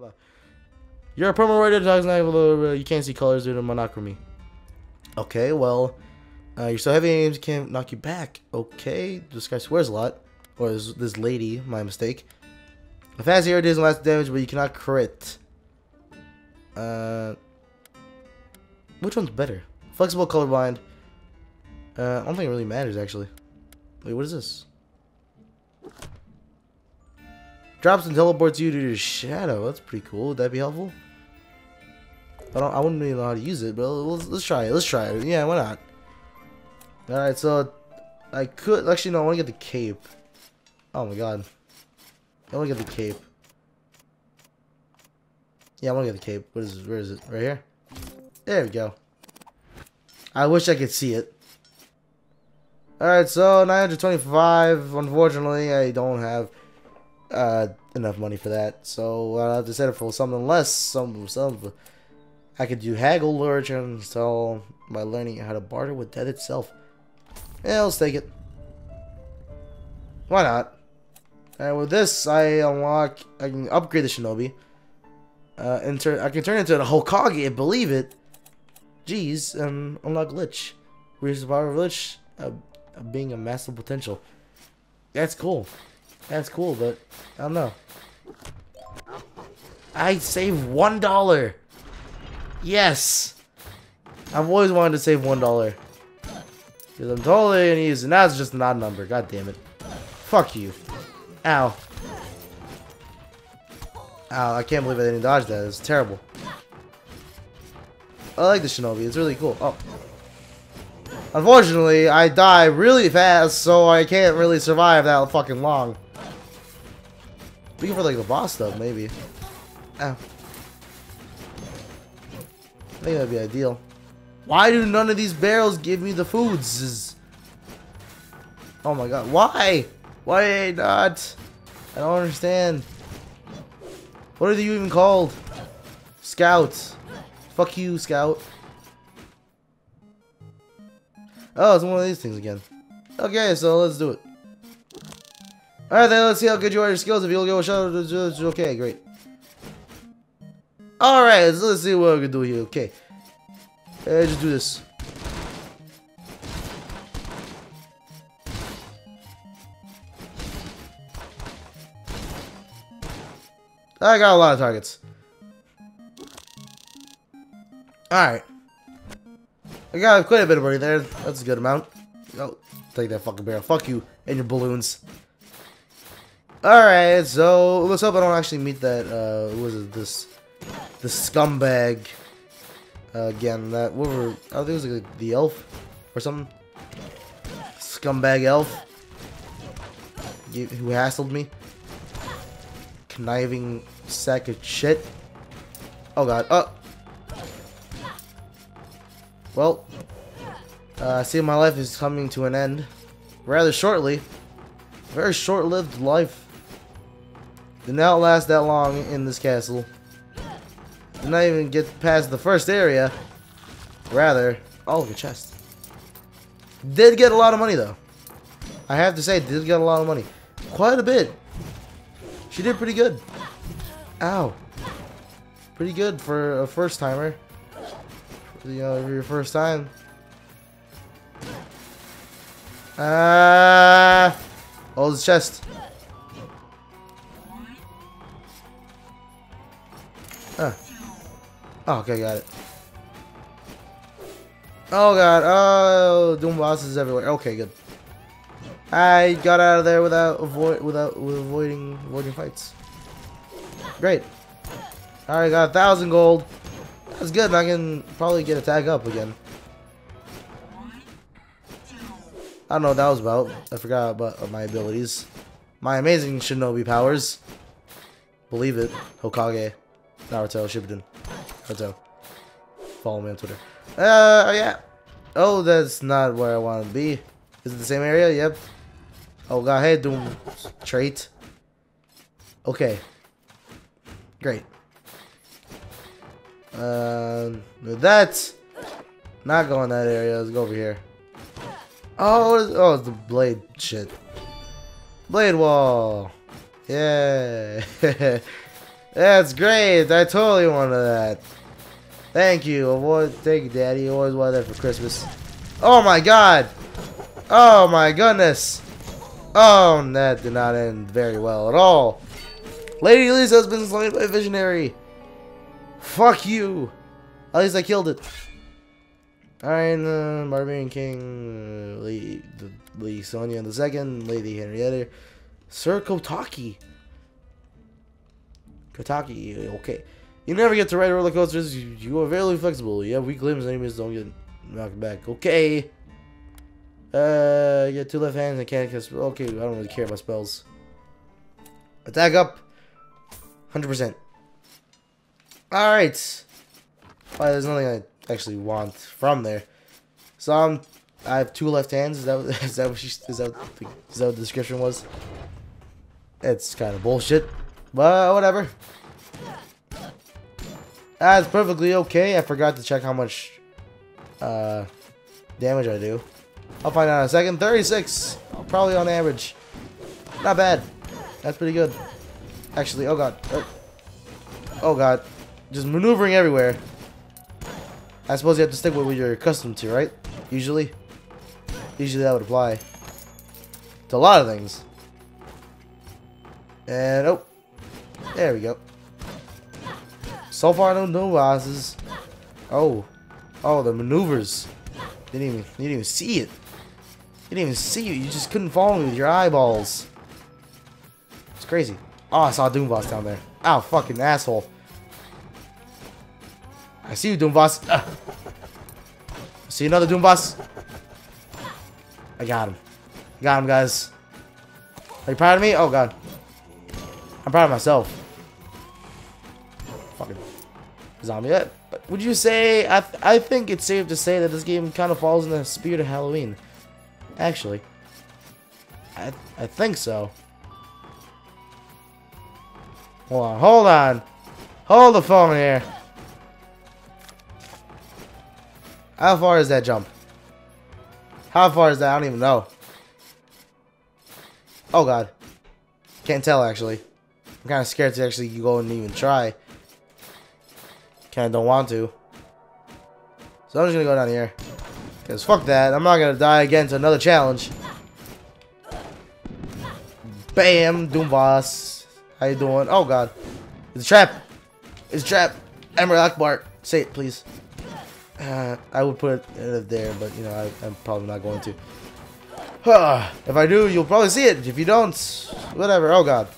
blah. Your permanent radio dog's not able to. You can't see colors due to monochrome. Okay, well, you're so heavy aims can't knock you back. Okay, this guy swears a lot. Or this lady, my mistake. A fast air doesn't last damage, but you cannot crit. Which one's better? Flexible, colorblind. I don't think it really matters, actually. Wait, what is this? Drops and teleports you to your shadow. That's pretty cool. Would that be helpful? I wouldn't really know how to use it, but let's try it. Let's try it. Yeah, why not? Alright, so I could... Actually, no, I want to get the cape. Oh my god. I want to get the cape. Yeah, I want to get the cape. What is this? Where is it? Right here? There we go. I wish I could see it. Alright, so 925. Unfortunately, I don't have... enough money for that, so I'll have to settle for something less. Some I could do haggle lurch and sell by learning how to barter with death itself. Yeah, let's take it. Why not? And with this, I can upgrade the shinobi. I can turn into a Hokage, believe it. Jeez, and unlock lich. Where's the power of lich? Being a massive potential. That's cool. That's cool, but I don't know. I saved $1. Yes, I've always wanted to save $1 because I'm totally gonna use it. Now it's just an odd number. God damn it! Fuck you! Ow! Ow! I can't believe I didn't dodge that. It's terrible. I like the shinobi. It's really cool. Oh. Unfortunately, I die really fast, so I can't really survive that fucking long. Looking for like the boss stuff, maybe. Ow. I think that'd be ideal. Why do none of these barrels give me the foods? Oh my god, why? Why not? I don't understand. What are you even called? Scout. Fuck you, Scout. Oh, it's one of these things again. Okay, so let's do it. Alright then, let's see how good you are at your skills. If you'll go shout out, okay, great. Alright, so let's see what we can do here, okay. Just do this. I got a lot of targets. Alright. I got quite a bit of money there. That's a good amount. Oh, take that fucking barrel. Fuck you and your balloons. Alright, so let's hope I don't actually meet that, what is it, this scumbag. Again, that, what were, I think it was like the elf or something. Scumbag elf. Who hassled me. Conniving sack of shit. Oh god, oh. Well, I see my life is coming to an end rather shortly. Very short-lived life. Did not last that long in this castle. Did not even get past the first area. Rather, oh, the chest. Did get a lot of money though. I have to say, did get a lot of money. Quite a bit. She did pretty good. Ow. Pretty good for a first-timer. You know, for your first time. Ah! Hold his chest. Ah. Oh, okay, got it. Oh god! Oh, doom bosses everywhere. Okay, good. I got out of there without avoiding fights. Great. All right, got 1,000 gold. That's good, and I can probably get attack up again. I don't know what that was about. I forgot about my abilities. My amazing shinobi powers. Believe it. Hokage. Naruto, Shippuden. Naruto. Follow me on Twitter. Yeah. Oh, that's not where I want to be. Is it the same area? Yep. Oh, god. Hey, doom. Trait. Okay. Great. With that, not going that area. Let's go over here. Oh, what is, oh, it's the blade shit. Blade wall. Yeah. That's great. I totally wanted that. Thank you. Thank you, Daddy. You always wanted that for Christmas. Oh my God. Oh my goodness. Oh, that did not end very well at all. Lady Lee's husband slain by a visionary. Fuck you. At least I killed it. Iron, Barbarian King, Lady Sonia the Second, Lady Henrietta, Sir Kotaki. Kotaki, okay. You never get to ride roller coasters. You are very flexible. You have weak limbs. Enemies don't get knocked back. Okay. You got two left hands and can't cast. Okay, I don't really care about spells. Attack up. 100%. All right. Well, there's nothing I actually want from there. So I have two left hands. Is that what the description was? It's kind of bullshit, but whatever. That's perfectly okay. I forgot to check how much damage I do. I'll find out in a second. 36, probably on average. Not bad. That's pretty good, actually. Oh god. Oh god. Just maneuvering everywhere. I suppose you have to stick with what you're accustomed to, right? Usually that would apply to a lot of things. And oh, there we go. So far, no bosses. Oh, the maneuvers. You didn't even see it. You didn't even see it. You just couldn't follow me with your eyeballs. It's crazy. Oh, I saw a Doomboss down there. Ow, fucking asshole. I see you, Doomboss. See another Doomboss. I got him. Got him, guys. Are you proud of me? Oh, God. I'm proud of myself. Fucking zombie. But would you say... I think it's safe to say that this game kind of falls in the spirit of Halloween. Actually. I think so. Hold on. Hold on. Hold the phone here. How far is that jump? How far is that? I don't even know. Oh god. Can't tell actually. I'm kind of scared to actually go and even try. Kind of don't want to. So I'm just gonna go down here. Cause fuck that. I'm not gonna die again to another challenge. Bam, Doomboss. How you doing? Oh god. It's a trap. It's a trap. Emerald Akbar. Say it, please. I would put it there, but you know I'm probably not going to. If I do, you'll probably see it. If you don't, whatever. Oh god.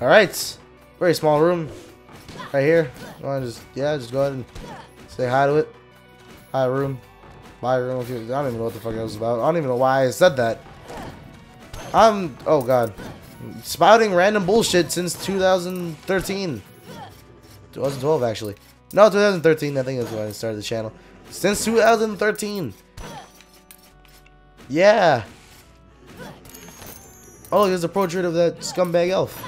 All right, very small room, right here. You wanna just go ahead and say hi to it. Hi room, my room. I don't even know what the fuck that was about. I don't even know why I said that. Oh god, spouting random bullshit since 2013. 2012 actually. No, 2013, I think that's when I started the channel. Since 2013. Yeah. Oh, there's a portrait of that scumbag elf.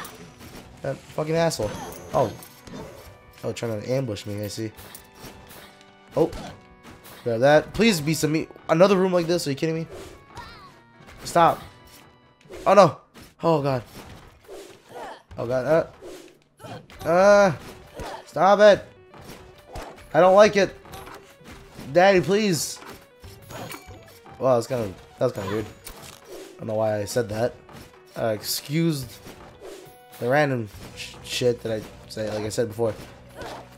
That fucking asshole. Oh, trying to ambush me, I see. Oh. Grab that. Please be some meat. Another room like this, are you kidding me? Stop. Oh no. Oh god. Oh god. Stop it! I don't like it, Daddy. Please. Wow, that was kind of weird. I don't know why I said that. Excused the random shit that I say, like I said before.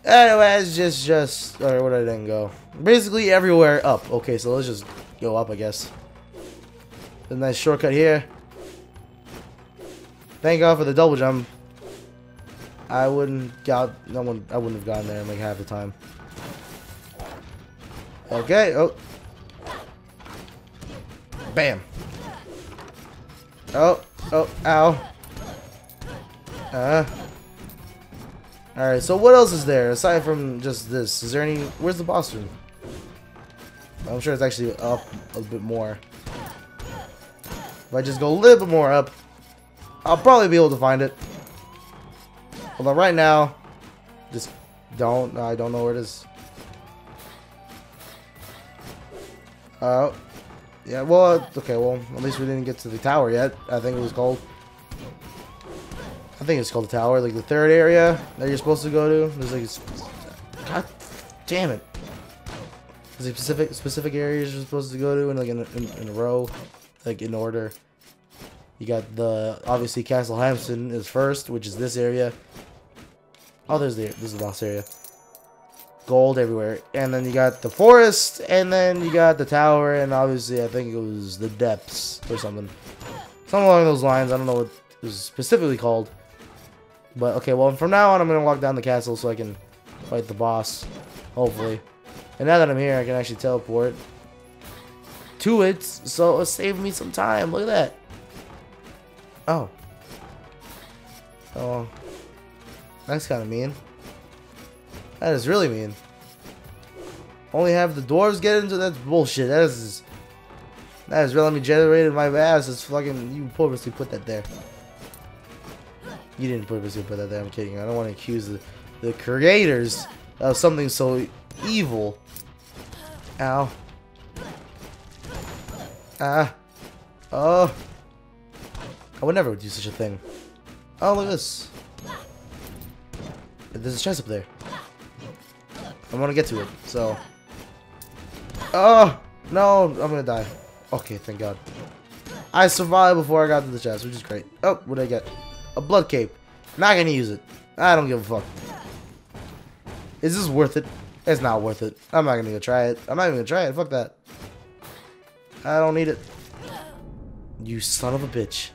Anyways, just or what I didn't go. Basically everywhere up. Okay, so let's just go up, I guess. A nice shortcut here. Thank God for the double jump. I wouldn't have gotten there in like half the time. Okay. Oh. Bam. Oh. Ow. All right. So what else is there aside from just this? Is there any? Where's the boss room? I'm sure it's actually up a bit more. If I just go a little bit more up, I'll probably be able to find it. Although right now, just don't. I don't know where it is. Yeah. Well, okay. Well, at least we didn't get to the tower yet. I think it was called. I think it's called the tower, like the third area that you're supposed to go to. There's like, God damn it. There's like specific areas you're supposed to go to in like in a row, like in order. You got the, obviously Castle Hampstead is first, which is this area. Oh, this is the boss area. Gold everywhere. And then you got the forest, and then you got the tower, and obviously I think it was the depths or something. Something along those lines. I don't know what it was specifically called. But okay, well from now on I'm gonna walk down the castle so I can fight the boss, hopefully. And now that I'm here I can actually teleport to it, so it'll save me some time. Look at that. Oh. Oh. That's kinda mean. That is really mean. Only have the dwarves get into that's bullshit. That is really me generated my ass. It's fucking, you purposely put that there. You didn't purposely put that there, I'm kidding. I don't want to accuse the creators of something so evil. Ow. Ah. Oh. I would never do such a thing. Oh, look at this. There's a chest up there. I want to get to it, so. Oh, no, I'm going to die. Okay, thank God. I survived before I got to the chest, which is great. Oh, what did I get? A blood cape. Not going to use it. I don't give a fuck. Is this worth it? It's not worth it. I'm not going to go try it. I'm not even going to try it. Fuck that. I don't need it. You son of a bitch.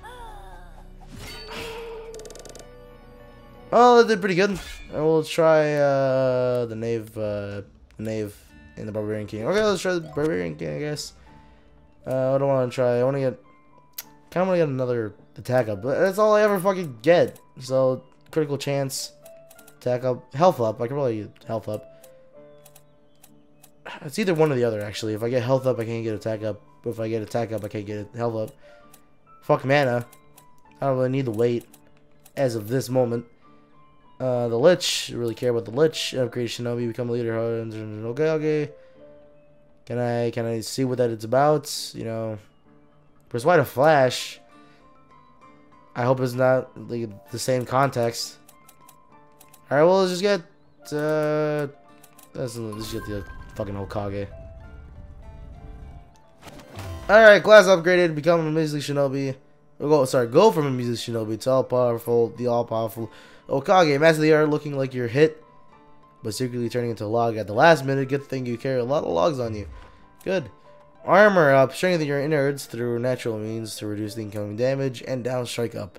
Oh, that did pretty good. I will try the knave in the Barbarian King. Okay, let's try the Barbarian King, I guess. I don't want to try. I want to get, kind of want to get another attack up, but that's all I ever fucking get. So critical chance, attack up, health up. I can probably get health up. It's either one or the other, actually. If I get health up, I can't get attack up. If I get attack up, I can't get health up. Fuck mana. I don't really need the weight as of this moment. The Lich, really care about the Lich. Upgrade Shinobi, become a leader. Okay. Can I see what that it's about? You know, press Y to flash. I hope it's not like the same context. All right, well let's just get. Let's get the fucking Hokage. All right, class upgraded. Become a Mizzly Shinobi. Go from a music shinobi to all-powerful Hokage, master the art, looking like you're hit, but secretly turning into a log at the last minute. Good thing you carry a lot of logs on you. Good. Armor up, strengthen your innards through natural means to reduce the incoming damage, and down strike up.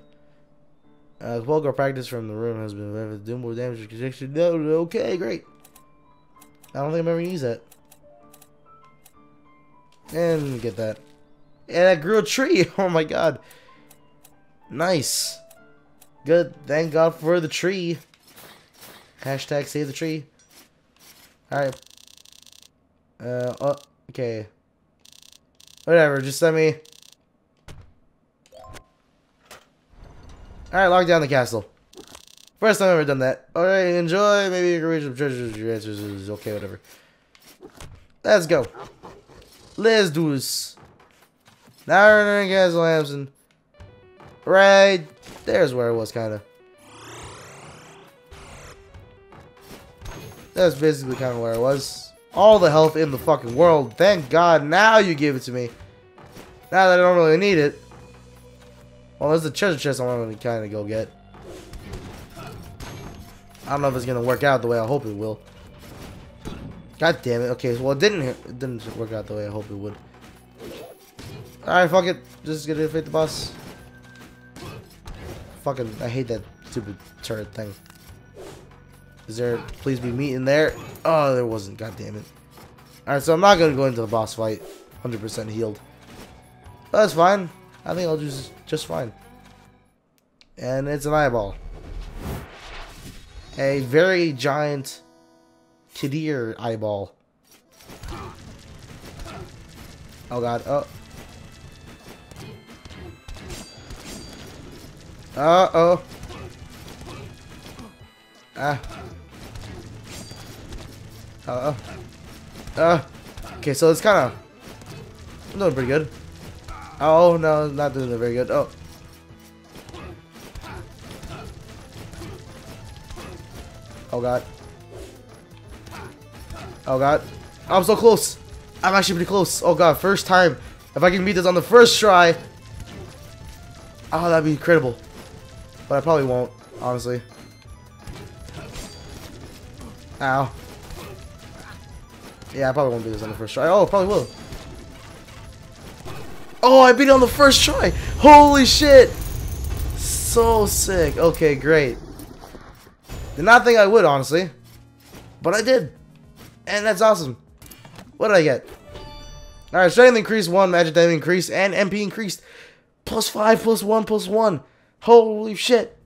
Well-go practice from the room has been do more damage. Okay, great. I don't think I'm ever gonna use that. And get that. And I grew a tree. Oh my god. Nice. Good. Thank God for the tree. Hashtag save the tree. Alright. Okay. Whatever. Just send me. Alright. Lock down the castle. First time I've ever done that. Alright. Enjoy. Maybe you can reach some treasures. Your answers is okay. Whatever. Let's go. Let's do this. Now we're entering Castle Hampstead. Right there's where it was, kind of. That's basically kind of where it was. All the health in the fucking world. Thank God. Now you give it to me. Now that I don't really need it. Well, there's the treasure chest I want to kind of go get. I don't know if it's gonna work out the way I hope it will. God damn it. Okay, well it didn't work out the way I hope it would. Alright, fuck it. Just gonna defeat the boss. Fucking, I hate that stupid turret thing. Is there, please be meat in there? Oh, there wasn't. God damn it. Alright, so I'm not gonna go into the boss fight 100% healed. That's fine. I think I'll do just fine. And it's an eyeball. A very giant Kadir eyeball. Oh god. Oh. Uh-oh. Ah. Uh-oh. Okay, so it's kind of... I'm doing pretty good. Oh, no, not doing it very good. Oh. Oh god. Oh god. I'm so close. I'm actually pretty close. Oh god, first time. If I can beat this on the first try. Oh, that'd be incredible. But I probably won't, honestly. Ow. Yeah, I probably won't beat this on the first try. Oh, I probably will. Oh, I beat it on the first try. Holy shit. So sick. Okay, great. Did not think I would, honestly. But I did. And that's awesome. What did I get? Alright, strength increased 1, magic damage increased, and MP increased. +5, +1, +1. Holy shit.